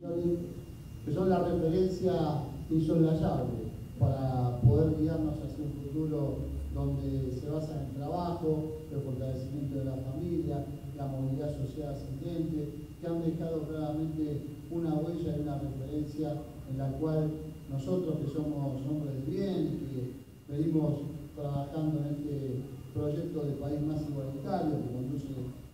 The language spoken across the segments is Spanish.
que son la referencia insoslayable para poder guiarnos hacia un futuro donde se basa en el trabajo, el fortalecimiento de la familia, la movilidad social ascendente, que han dejado claramente una huella y una referencia en la cual nosotros, que somos hombres de bien, que venimos trabajando en este proyecto de país más igualitario, que conduce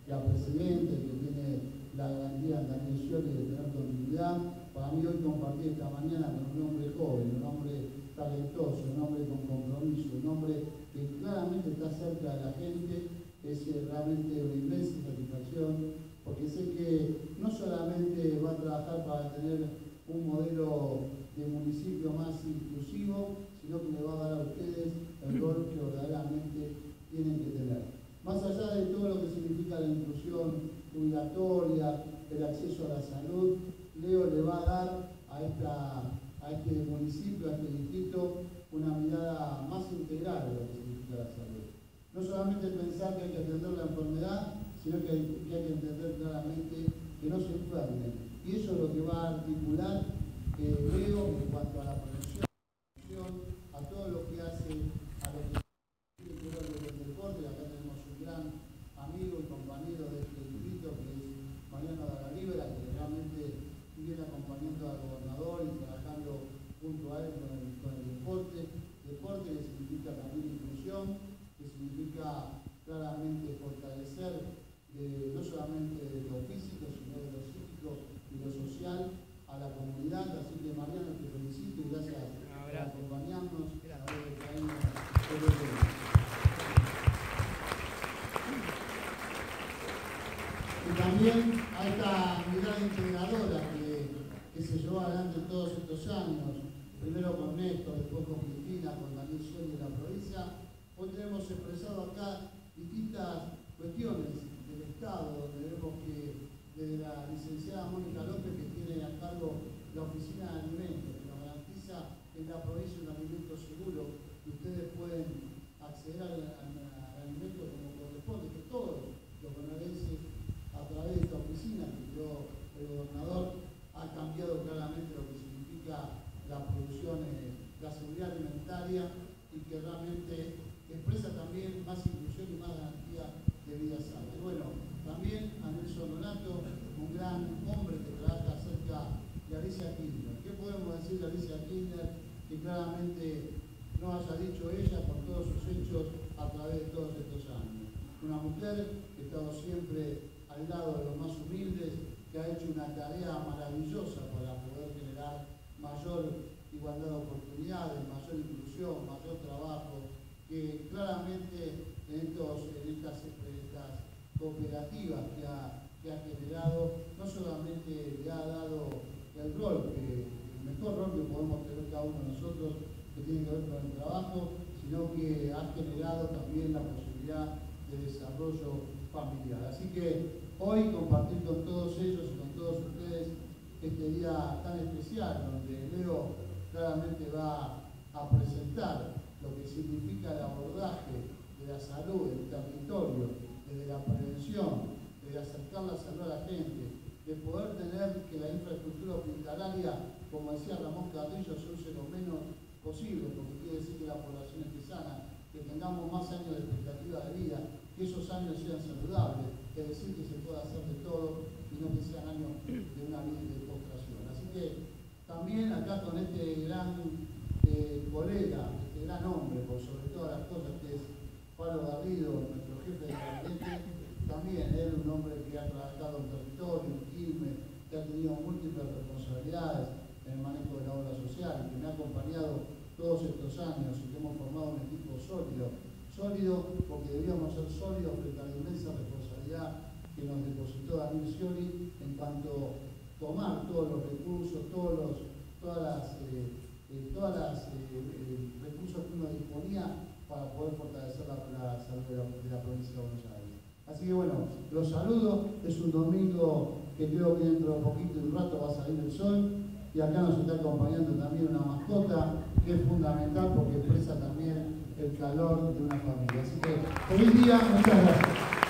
ya presidente, que tiene la garantía de Daniel Scioli de tener continuidad. Para mí hoy compartir esta mañana con un hombre joven, un hombre talentoso, un hombre con compromiso, un hombre que claramente está cerca de la gente, es realmente una inmensa satisfacción, porque sé que no solamente va a trabajar para tener un modelo de municipio más inclusivo, sino que le va a dar a ustedes el rol que verdaderamente tienen que tener. Más allá de todo lo que significa la inclusión jubilatoria, el acceso a la salud, Leo le va a dar a este municipio, a este distrito, una mirada más integral de lo que significa la salud. No solamente pensar que hay que atender la enfermedad, sino que hay que entender claramente que no se enfermen. Y eso es lo que va a articular Leo en cuanto a la protección, a todo lo que hace, a lo que amigo y compañero de este distrito, que es Mariano Garrido, que realmente viene acompañando al gobernador y trabajando junto a él con el deporte. Deporte que significa también inclusión, que significa claramente fortalecer no solamente de lo físico, sino de lo psíquico y lo social a la comunidad. Así que Mariano, te felicito y gracias por acompañarnos. Y también a esta mirada integradora que se llevó adelante todos estos años, primero con Néstor, después con Cristina, con Daniel Scioli de la provincia. Hoy tenemos expresado acá distintas cuestiones del Estado, donde vemos que desde la licenciada Mónica López, que tiene a cargo la oficina de alimentos, que nos garantiza en la provincia un alimento seguro, que ustedes pueden acceder al alimento como corresponde, que todos los bonaerenses a través de esta oficina que creó el gobernador, ha cambiado claramente lo que significa la producción, la seguridad alimentaria, y que realmente expresa también más inclusión y más garantía de vida sana. Y bueno, también a Néstor Kirchner, un gran hombre que trabaja acerca de Alicia Kirchner. ¿Qué podemos decir de Alicia Kirchner que claramente no haya dicho ella con todos sus hechos a través de todos estos años? Una mujer que ha estado siempre al lado de los más humildes, que ha hecho una tarea maravillosa para poder generar mayor igualdad de oportunidades, mayor inclusión, mayor trabajo, que claramente en estas cooperativas que ha generado, no solamente le ha dado el rol, el mejor rol que podemos tener cada uno de nosotros, que tiene que ver con el trabajo, sino que ha generado también la posibilidad de desarrollo familiar. Así que hoy compartir con todos ellos y con todos ustedes este día tan especial, donde Leo claramente va a presentar lo que significa el abordaje de la salud, del territorio, desde la prevención, de acercar la salud a la gente, de poder tener que la infraestructura hospitalaria, como decía Ramón Carrillo, se use lo menos posible, porque quiere decir que la población esté sana, que tengamos más años de expectativa de vida, que esos años sean saludables, es decir, que se pueda hacer de todo y no que sean años de una vida de postración. Así que también acá con este gran colega, este gran hombre, por sobre todas las cosas, que es Pablo Garrido, nuestro jefe de gabinete, también él un hombre que ha trabajado en territorio, en Quilmes, que ha tenido múltiples responsabilidades en el manejo de la obra social, que me ha acompañado todos estos años y que hemos formado un equipo sólido porque debíamos ser sólidos frente a la inmensa responsabilidad que nos depositó Daniel Scioli en cuanto a tomar todos los recursos, todos los recursos que uno disponía para poder fortalecer la salud de la provincia de Buenos Aires. Así que bueno, los saludo, es un domingo que creo que dentro de poquito y un rato va a salir el sol, y acá nos está acompañando también una mascota, que es fundamental porque expresa también el calor de una familia. Así que, feliz día, muchas gracias.